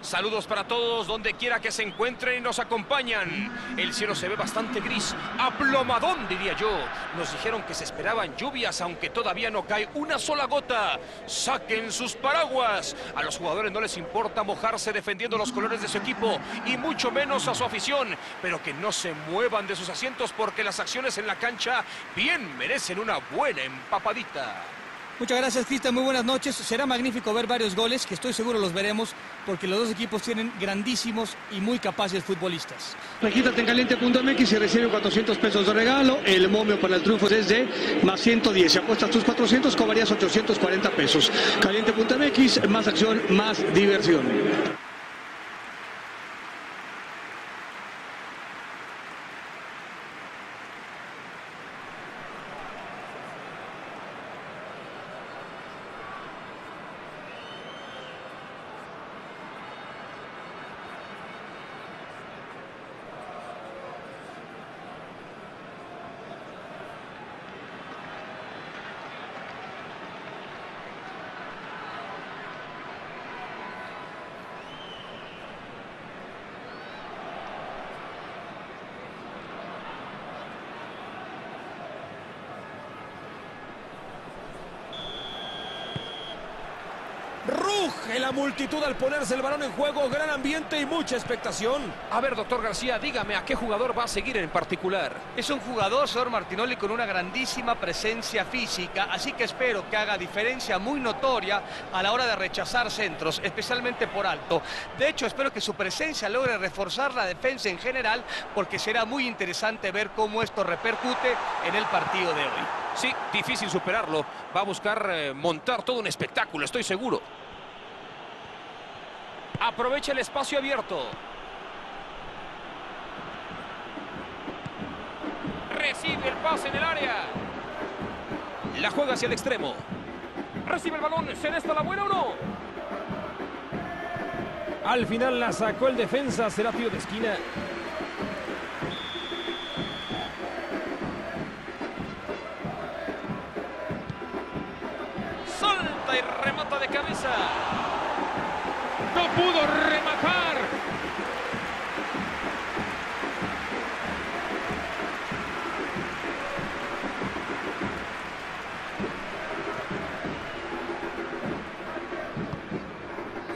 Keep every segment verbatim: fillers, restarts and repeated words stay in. Saludos para todos, donde quiera que se encuentren y nos acompañan. El cielo se ve bastante gris, aplomadón diría yo. Nos dijeron que se esperaban lluvias, aunque todavía no cae una sola gota. ¡Saquen sus paraguas! A los jugadores no les importa mojarse defendiendo los colores de su equipo, y mucho menos a su afición. Pero que no se muevan de sus asientos, porque las acciones en la cancha bien merecen una buena empapadita. Muchas gracias, Cristian. Muy buenas noches. Será magnífico ver varios goles, que estoy seguro los veremos, porque los dos equipos tienen grandísimos y muy capaces futbolistas. Regístrate en Caliente punto m x y recibe cuatrocientos pesos de regalo. El momio para el triunfo es de más ciento diez. Si apuestas tus cuatrocientos, cobrarías ochocientos cuarenta pesos. Caliente punto m x, más acción, más diversión. Ruge la multitud al ponerse el balón en juego, gran ambiente y mucha expectación. A ver, doctor García, dígame, ¿a qué jugador va a seguir en particular? Es un jugador, señor Martinoli, con una grandísima presencia física, así que espero que haga diferencia muy notoria a la hora de rechazar centros, especialmente por alto. De hecho, espero que su presencia logre reforzar la defensa en general, porque será muy interesante ver cómo esto repercute en el partido de hoy. Sí, difícil superarlo. Va a buscar eh, montar todo un espectáculo, estoy seguro. Aprovecha el espacio abierto. Recibe el pase en el área. La juega hacia el extremo. Recibe el balón. ¿Será esta la buena o no? Al final la sacó el defensa. Será tiro de esquina. Salta y remata de cabeza. No pudo rematar.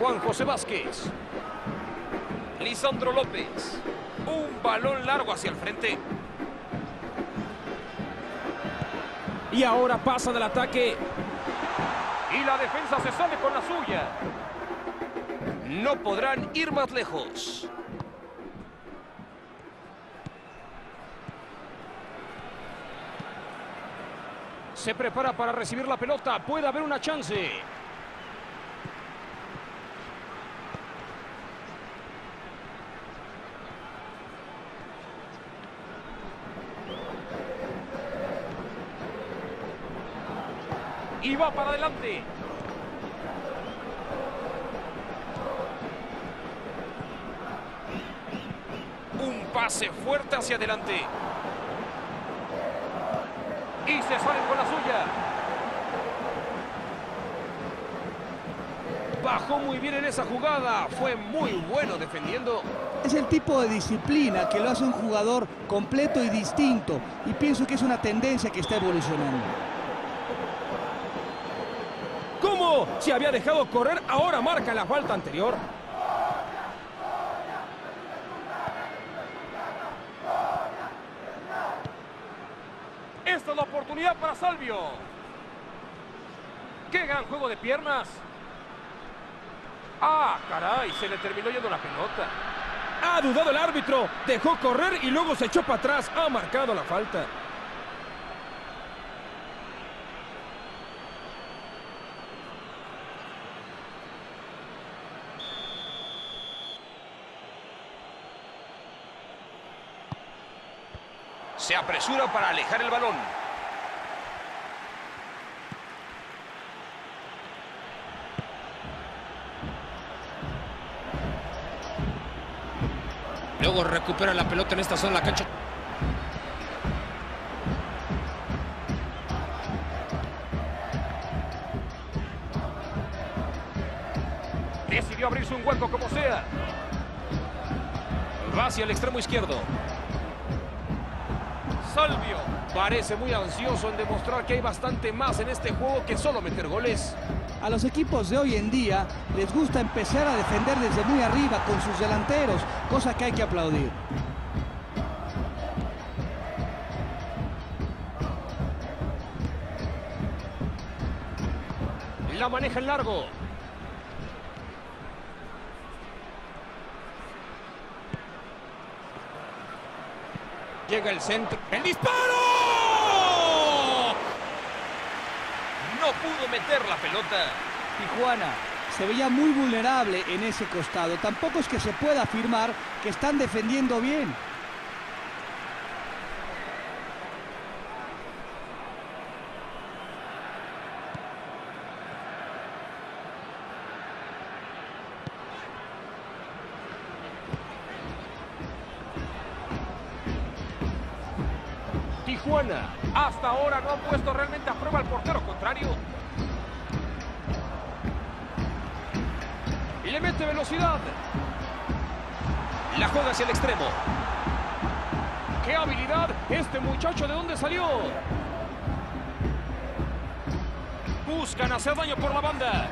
Juan José Vázquez. Lisandro López. Un balón largo hacia el frente. Y ahora pasan al ataque. Y la defensa se sale con la suya. No podrán ir más lejos. Se prepara para recibir la pelota. Puede haber una chance. Y va para adelante. Pase fuerte hacia adelante. Y se salen con la suya. Bajó muy bien en esa jugada. Fue muy bueno defendiendo. Es el tipo de disciplina que lo hace un jugador completo y distinto. Y pienso que es una tendencia que está evolucionando. ¿Cómo? Si había dejado correr, ahora marca la falta anterior. La oportunidad para Salvio. ¡Qué gran juego de piernas! ¡Ah, caray! Se le terminó yendo la pelota. Ha dudado el árbitro. Dejó correr y luego se echó para atrás. Ha marcado la falta. Se apresura para alejar el balón. Luego recupera la pelota en esta zona de la cancha. Decidió abrirse un un hueco como sea. Va hacia el extremo izquierdo. Salvio parece muy ansioso en demostrar que hay bastante más en este juego que solo meter goles. A los equipos de hoy en día les gusta empezar a defender desde muy arriba con sus delanteros, cosa que hay que aplaudir. La maneja en largo. Llega el centro. ¡El disparo! No pudo meter la pelota. Tijuana se veía muy vulnerable en ese costado. Tampoco es que se pueda afirmar que están defendiendo bien. Tijuana hasta ahora no ha puesto realmente a prueba al portero contrario. Y le mete velocidad. La juega hacia el extremo. ¡Qué habilidad! Este muchacho, ¿de dónde salió? Buscan hacer daño por la banda.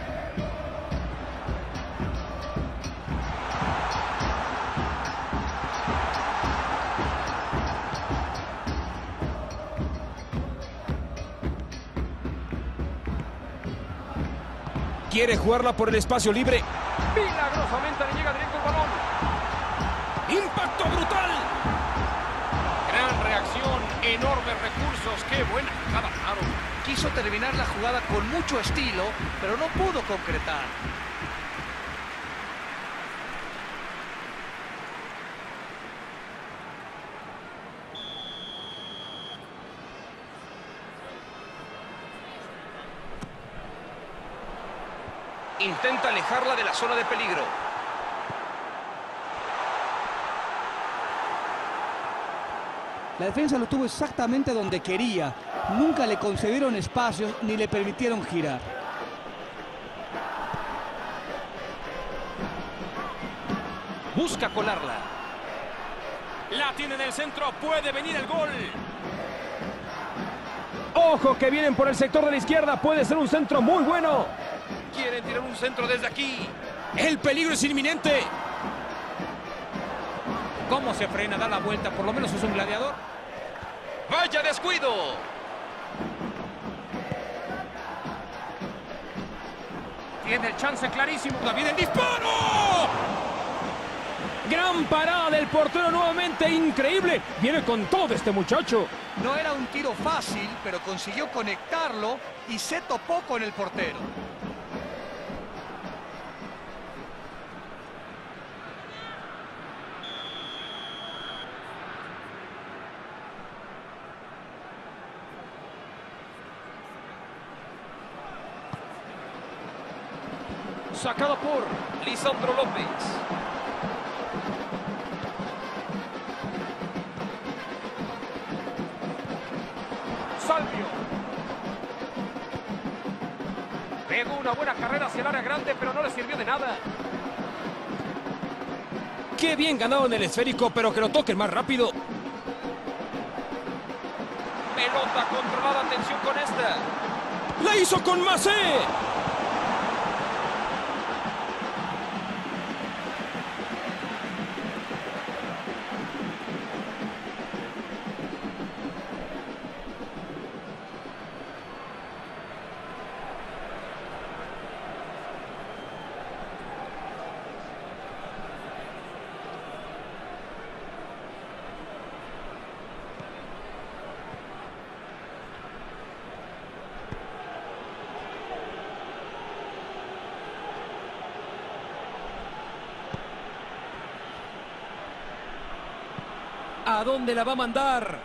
Quiere jugarla por el espacio libre. Milagrosamente le llega directo el balón. ¡Impacto brutal! Gran reacción, enormes recursos. ¡Qué buena jugada, Aro! Quiso terminar la jugada con mucho estilo, pero no pudo concretar. Intenta alejarla de la zona de peligro. La defensa lo tuvo exactamente donde quería. Nunca le concedieron espacios ni le permitieron girar. Busca colarla. La tiene en el centro. Puede venir el gol. Ojo que vienen por el sector de la izquierda. Puede ser un centro muy bueno. Quieren tirar un centro desde aquí. El peligro es inminente. ¿Cómo se frena? Da la vuelta. Por lo menos es un gladiador. ¡Vaya descuido! Tiene el chance clarísimo. David, el disparo. Gran parada del portero nuevamente. Increíble. Viene con todo este muchacho. No era un tiro fácil, pero consiguió conectarlo y se topó con el portero. Sacado por Lisandro López. Salvio. Pegó una buena carrera hacia el área grande, pero no le sirvió de nada. Qué bien ganado en el esférico, pero que lo toquen más rápido. Pelota controlada, atención con esta. ¡La hizo con Macé! ¿A dónde la va a mandar?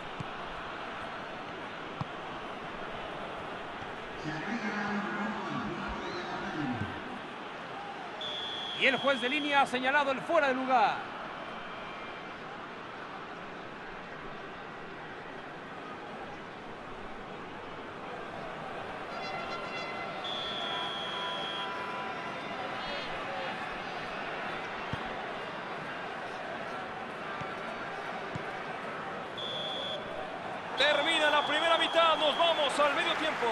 Y el juez de línea ha señalado el fuera de lugar. Llegamos al medio tiempo.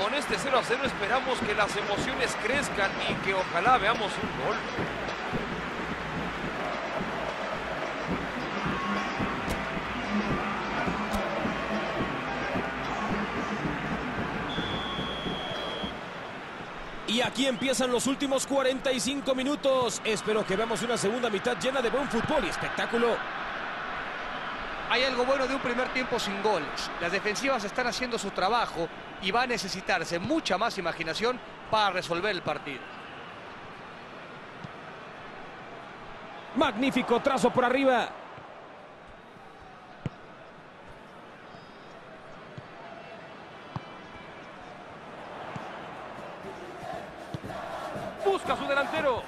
Con este cero a cero esperamos que las emociones crezcan y que ojalá veamos un gol. Y aquí empiezan los últimos cuarenta y cinco minutos. Espero que veamos una segunda mitad llena de buen fútbol y espectáculo. Hay algo bueno de un primer tiempo sin goles. Las defensivas están haciendo su trabajo y va a necesitarse mucha más imaginación para resolver el partido. Magnífico trazo por arriba. Busca su delantero.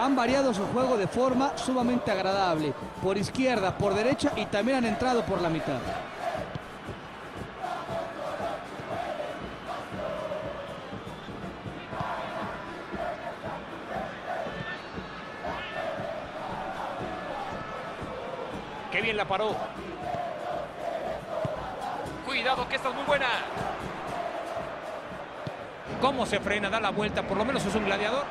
Han variado su juego de forma sumamente agradable. Por izquierda, por derecha y también han entrado por la mitad. ¡Qué bien la paró! ¡Cuidado que esta es muy buena! ¿Cómo se frena? Da la vuelta. Por lo menos es un gladiador.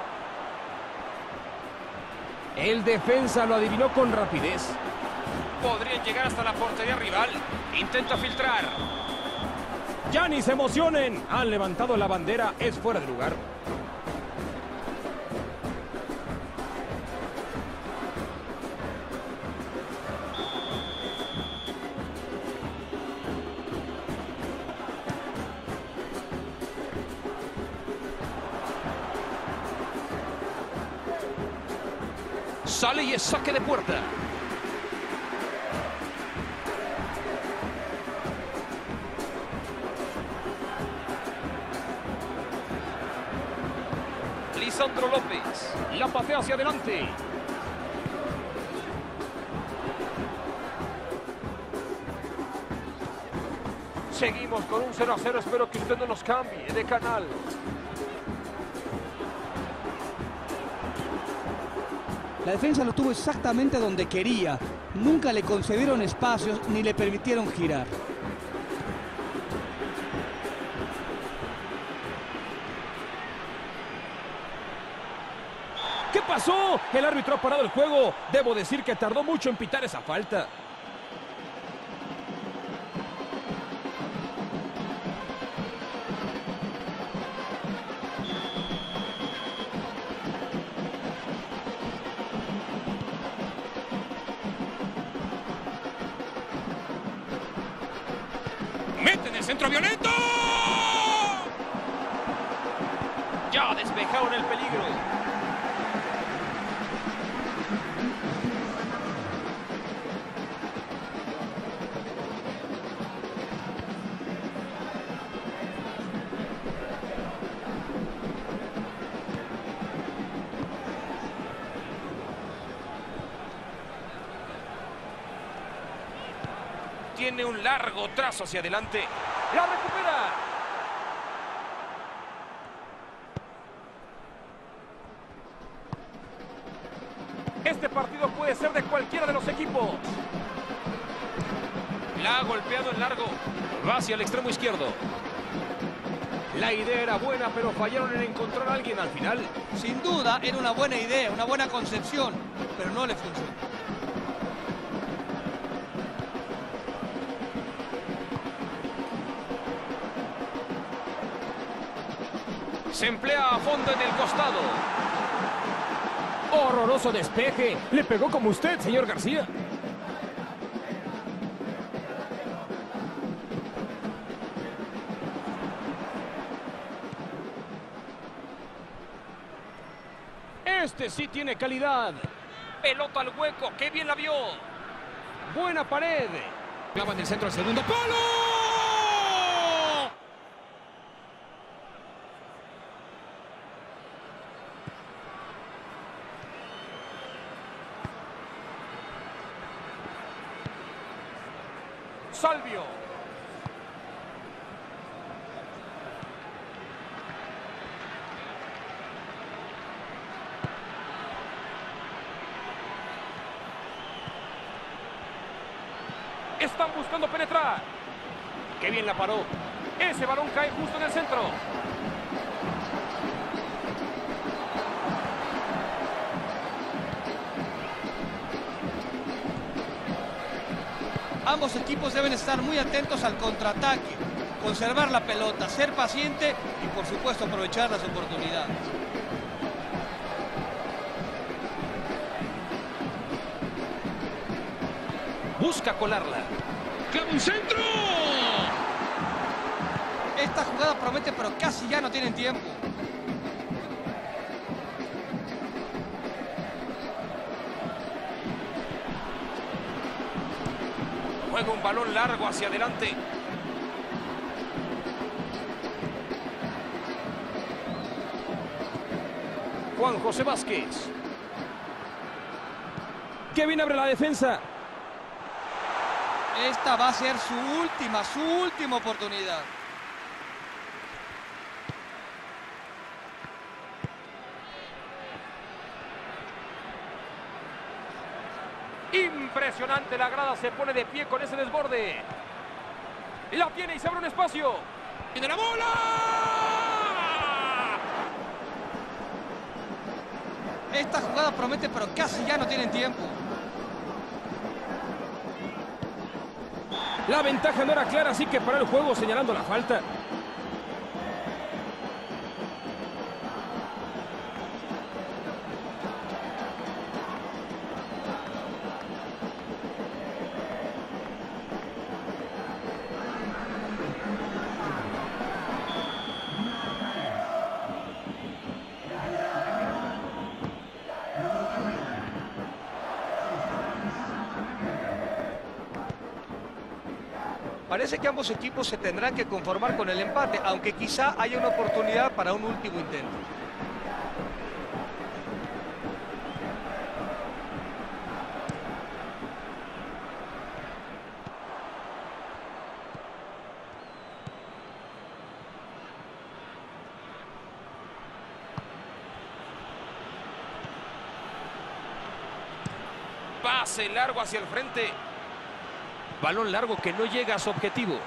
El defensa lo adivinó con rapidez. Podrían llegar hasta la portería rival. Intenta filtrar. ¡Ya ni se emocionen! Han levantado la bandera. Es fuera de lugar. Sale y es saque de puerta. Lisandro López la patea hacia adelante. Seguimos con un cero a cero. Espero que usted no nos cambie de canal. La defensa lo tuvo exactamente donde quería. Nunca le concedieron espacios ni le permitieron girar. ¿Qué pasó? El árbitro ha parado el juego. Debo decir que tardó mucho en pitar esa falta. ¡Centro violento! Ya despejaron el peligro. Tiene un largo trazo hacia adelante. ¡La recupera! Este partido puede ser de cualquiera de los equipos. La ha golpeado en largo. Va hacia el extremo izquierdo. La idea era buena, pero fallaron en encontrar a alguien al final. Sin duda, era una buena idea, una buena concepción, pero no le funcionó. Se emplea a fondo en el costado. Horroroso despeje. Le pegó como usted, señor García. Este sí tiene calidad. Pelota al hueco. ¡Qué bien la vio! Buena pared. Clava en el centro al segundo palo. Salvio. Están buscando penetrar. Qué bien la paró. Ese balón cae justo en el centro. Ambos equipos deben estar muy atentos al contraataque, conservar la pelota, ser paciente y por supuesto aprovechar las oportunidades. Busca colarla. ¡Clava un centro! Esta jugada promete, pero casi ya no tienen tiempo. Juega un balón largo hacia adelante. Juan José Vázquez. ¡Qué bien abre la defensa! Esta va a ser su última, su última oportunidad. Impresionante, la grada se pone de pie con ese desborde. Y la tiene y se abre un espacio. ¡Tiene la bola! Esta jugada promete, pero casi ya no tienen tiempo. La ventaja no era clara, así que para el juego señalando la falta. Parece que ambos equipos se tendrán que conformar con el empate, aunque quizá haya una oportunidad para un último intento. Pase largo hacia el frente. Balón largo que no llega a su objetivo.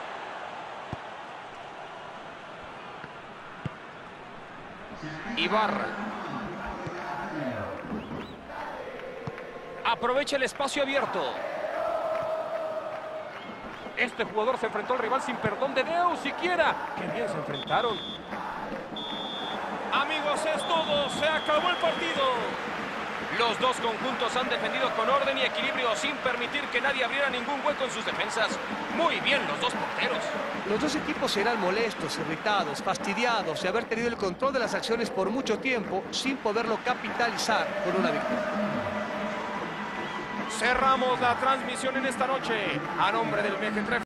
Ibarra. Aprovecha el espacio abierto. Este jugador se enfrentó al rival sin perdón de Dios siquiera. ¡Qué bien se enfrentaron! Amigos, es todo. Se acabó el partido. Los dos conjuntos han defendido con orden y equilibrio sin permitir que nadie abriera ningún hueco en sus defensas. Muy bien los dos porteros. Los dos equipos serán molestos, irritados, fastidiados de haber tenido el control de las acciones por mucho tiempo sin poderlo capitalizar con una victoria. Cerramos la transmisión en esta noche a nombre del Viejo Entrefo.